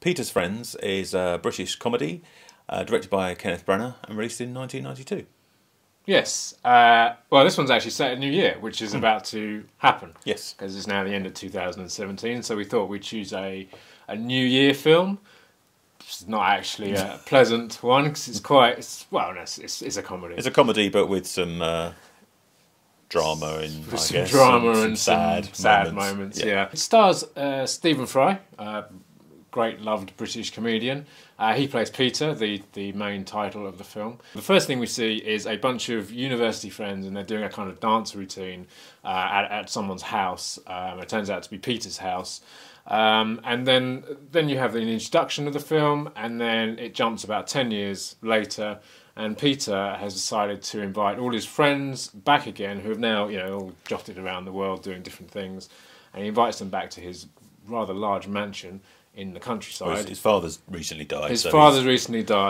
Peter's Friends is a British comedy directed by Kenneth Branagh and released in 1992. Yes. Well, this one's actually set at New Year, which is about to happen. Yes. Because it's now the end of 2017, so we thought we'd choose a New Year film. It's not actually a pleasant one, because it's quite... It's a comedy. It's a comedy, but with some... drama and sad moments. Yeah. It stars Stephen Fry, great loved British comedian. He plays Peter, the main title of the film. The first thing we see is a bunch of university friends, and they're doing a kind of dance routine at someone's house. It turns out to be Peter's house. And then you have an introduction of the film, and then it jumps about 10 years later, and Peter has decided to invite all his friends back again, who have now, all jotted around the world doing different things, and he invites them back to his rather large mansion in the countryside. Well, his father's recently died.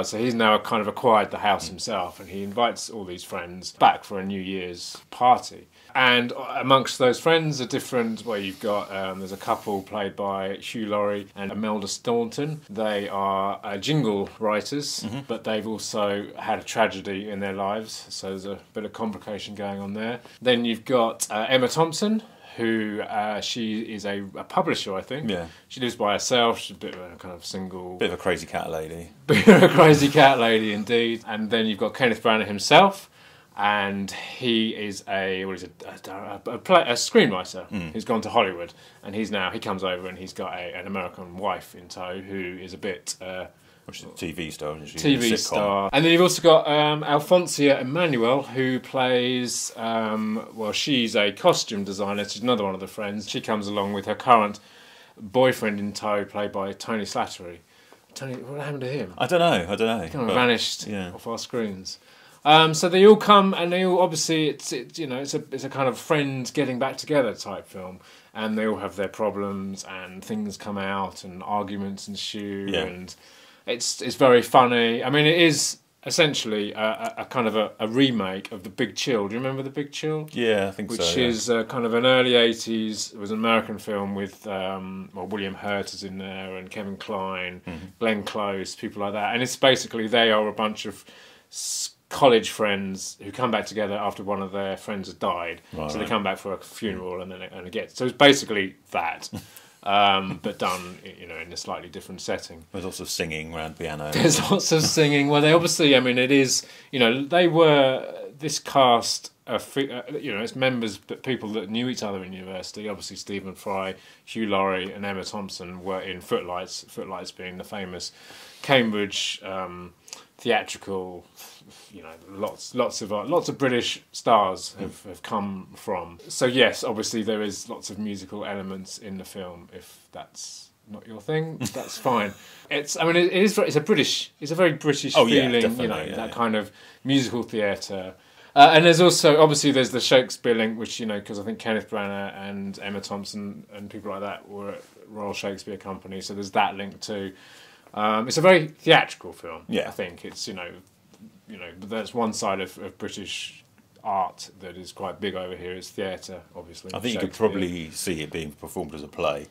So he's now kind of acquired the house himself, and he invites all these friends back for a New Year's party. And amongst those friends are different, you've got, there's a couple played by Hugh Laurie and Imelda Staunton. They are jingle writers, but they've also had a tragedy in their lives, so there's a bit of complication going on there. Then you've got Emma Thompson, who she is a publisher, I think. Yeah. She lives by herself. She's a bit of a kind of single... Bit of a crazy cat lady. Bit of a crazy cat lady, indeed. And then you've got Kenneth Branagh himself. And he is a screenwriter who's gone to Hollywood, and he comes over and he's got an American wife in tow who is a bit TV star, isn't she? TV star. And then you've also got Alphonsia Emmanuel, who plays she's a costume designer. She's another one of the friends. She comes along with her current boyfriend in tow, played by Tony Slattery. Tony, what happened to him? I don't know. He kind of vanished off our screens. So they all come, and they all obviously it's a kind of friends getting back together type film, and they all have their problems and things come out and arguments ensue, and it's very funny. I mean, it is essentially a kind of a remake of The Big Chill. Do you remember The Big Chill? Yeah, I think so. Which is kind of an early 80s. It was an American film with William Hurt is in there, and Kevin Kline, Glenn Close, people like that, and it's basically they are a bunch of college friends who come back together after one of their friends has died. Right, so they come back for a funeral So it's basically that, but done, in a slightly different setting. There's lots of singing around piano. There's lots of singing. Well, they obviously, I mean, it is, they were this cast of, it's members, but people that knew each other in university. Obviously, Stephen Fry, Hugh Laurie and Emma Thompson were in Footlights, Footlights being the famous Cambridge theatrical... lots of British stars have come from. So yes, obviously there is lots of musical elements in the film. If that's not your thing, that's fine. It's a very British feeling, that kind of musical theatre. And there's also there's the Shakespeare link, which because I think Kenneth Branagh and Emma Thompson and people like that were at Royal Shakespeare Company. So there's that link too. It's a very theatrical film. Yeah, I think it's that's one side of British art that is quite big over here is theatre, obviously. I think you could probably see it being performed as a play.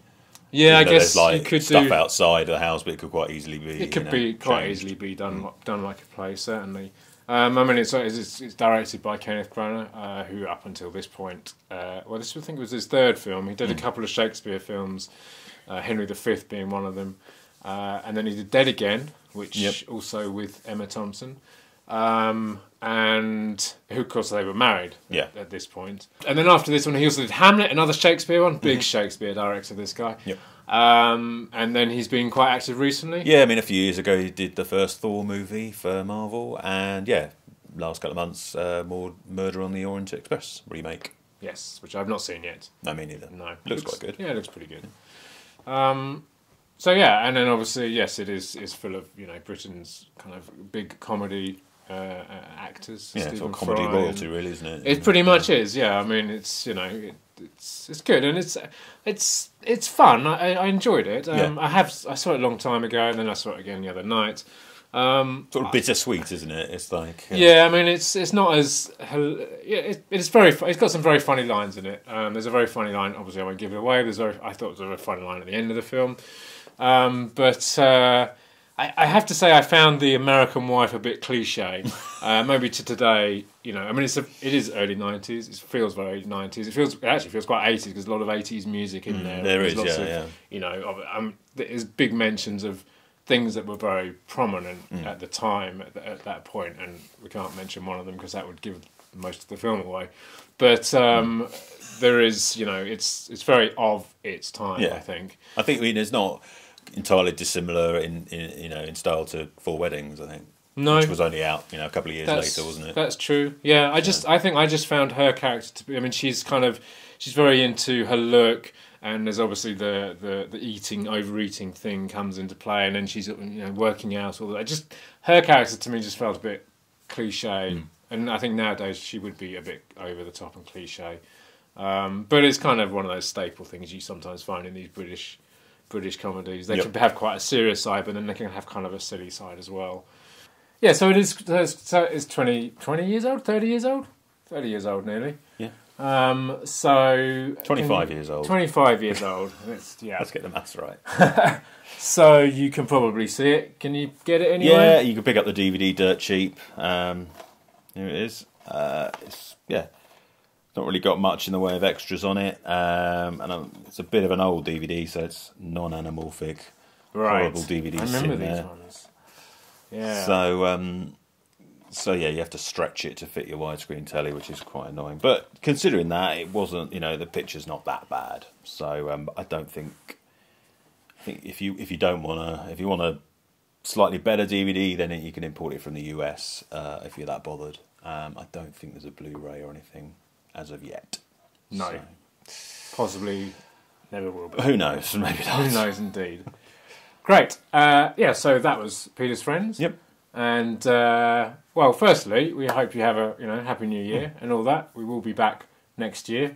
Yeah, I guess you could do stuff outside the house, but it could quite easily be. It could be quite easily be done like a play, certainly. It's directed by Kenneth Branagh, who up until this point, I think was his third film. He did a couple of Shakespeare films, Henry V being one of them, and then he did Dead Again, which also with Emma Thompson. And of course they were married at this point. And then after this one he also did Hamlet, another Shakespeare one. Big Shakespeare director, this guy. Yep. And then he's been quite active recently. Yeah, I mean a few years ago he did the first Thor movie for Marvel, and last couple of months more Murder on the Orient Express remake. Yes, which I've not seen yet. No, me neither. No. Looks quite good. Yeah, it looks pretty good. So yeah, and then obviously yes, it's full of Britain's kind of big comedy actors. Yeah, it's all comedy royalty, really, isn't it? It pretty much is. Yeah, I mean it's it's good and it's fun. I enjoyed it. I saw it a long time ago and then I saw it again the other night. Sort of bittersweet, isn't it? It's like I mean it's not as it's very it's got some very funny lines in it. There's a very funny line. Obviously, I won't give it away. I thought there was a very funny line at the end of the film. But I have to say I found The American Wife a bit cliche, maybe to today. You know, I mean, it is early 90s. It feels very 90s. It actually feels quite 80s, because a lot of 80s music in there. There's lots of, you know, there's big mentions of things that were very prominent at the time, at that point, and we can't mention one of them because that would give most of the film away. But there is, you know, it's very of its time. Yeah. I think I mean, it's not entirely dissimilar in you know, in style to Four Weddings, I think. No, which was only out, you know, a couple of years later, wasn't it? That's true. Yeah, I think I just found her character to be, I mean, she's very into her look, and there's obviously the overeating thing comes into play, and then she's, you know, working out all that. Just her character to me just felt a bit cliche, and I think nowadays she would be a bit over the top and cliche. But it's kind of one of those staple things you sometimes find in these British comedies. They can have quite a serious side, but then they can have kind of a silly side as well. Yeah, so it is. So it's 30 years old nearly. Yeah. So 25 years old. It's, yeah. Let's get the maths right. So you can probably see it. Can you get it anywhere? Yeah, you can pick up the DVD dirt cheap. Here it is. It's not really got much in the way of extras on it, and it's a bit of an old DVD, so it's non-anamorphic. Right. Horrible DVDs. I remember these ones. Yeah. So you have to stretch it to fit your widescreen telly, which is quite annoying. But considering that, it wasn't, you know, the picture's not that bad. So I think if you want a slightly better DVD, then you can import it from the US if you're that bothered. I don't think there's a Blu-ray or anything as of yet. No, so. Possibly never will be. Who knows? Maybe not. Who knows indeed. Great. So that was Peter's Friends. Yep. And well, firstly, we hope you have a happy New Year and all that. We will be back next year,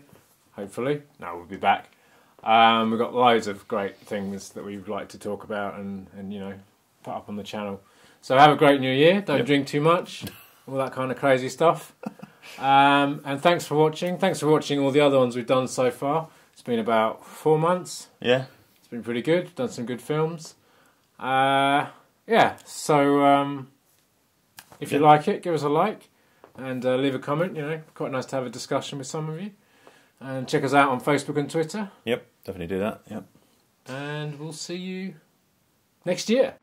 hopefully. No, we'll be back. We've got loads of great things that we'd like to talk about and put up on the channel. So have a great New Year. Don't drink too much. All that kind of crazy stuff. And thanks for watching. Thanks for watching all the other ones we've done so far. It's been about 4 months. Yeah. It's been pretty good. We've done some good films. If you like it, give us a like and leave a comment. Quite nice to have a discussion with some of you, and check us out on Facebook and Twitter. Yep, definitely do that. Yep, and we'll see you next year.